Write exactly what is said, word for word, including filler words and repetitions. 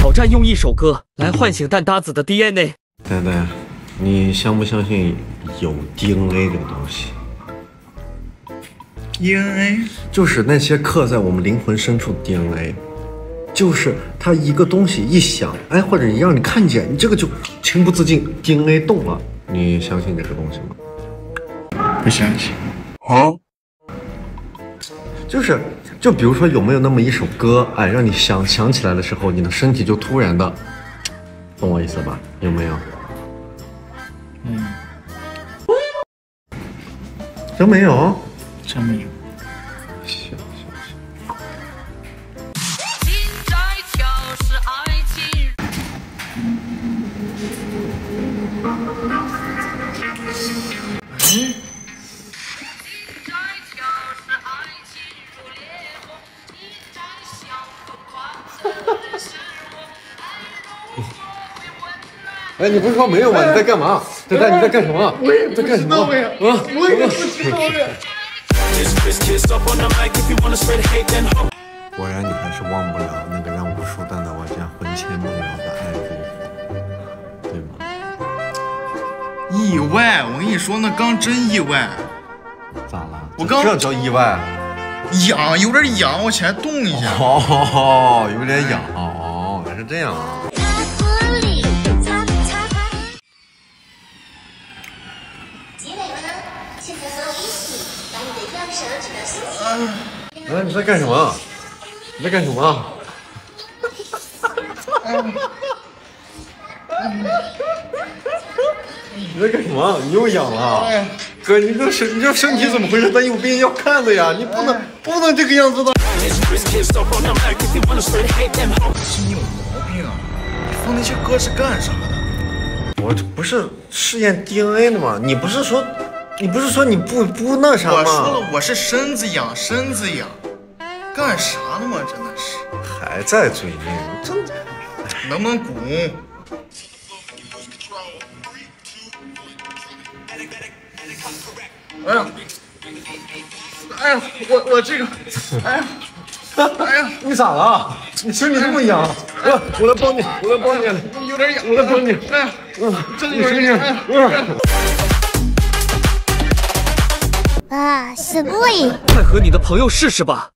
挑战用一首歌来唤醒蛋搭子的 D N A。呆呆，你相不相信有 D N A 这个东西 ？D N A 就是那些刻在我们灵魂深处的 D N A， 就是它一个东西一响，哎，或者你让你看见，你这个就情不自禁 D N A 动了。你相信这个东西吗？不相信。好、哦。 就是，就比如说有没有那么一首歌，哎，让你想想起来的时候，你的身体就突然的，懂我意思吧？有没有？嗯，真没有，真没有。行行行。嗯 哎，你不是说没有吗？你在干嘛？呆呆，你在干什么？我也在干什么？啊，我也不知道呀。果然，你还是忘不了那个让无数蛋挞玩家魂牵梦绕的爱故事，对吗？意外，我跟你说，那刚真意外。咋了？我刚这叫意外？痒，有点痒，我起来动一下。哦，有点痒哦，原来是这样啊。 哎，你在干什么？你在干什么？你在干什么？你又痒了？哥，你这身你这身体怎么回事？咱有病要看的呀！你不能不能这个样子的。是你有毛病啊！你放那些歌是干啥的？我这不是试验 D N A 的吗？你不是说？ 你不是说你不不那啥吗？我说了，我是身子痒，身子痒，干啥呢嘛？真的是还在嘴硬，真能不能滚？哎呀，哎呀，我我这个，哎呀，哎呀，你咋了？你身体这么痒，我我来帮你，我来帮你，有点痒，我来帮你，哎呀，嗯，真的有点痒。 啊，什么？快和你的朋友试试吧。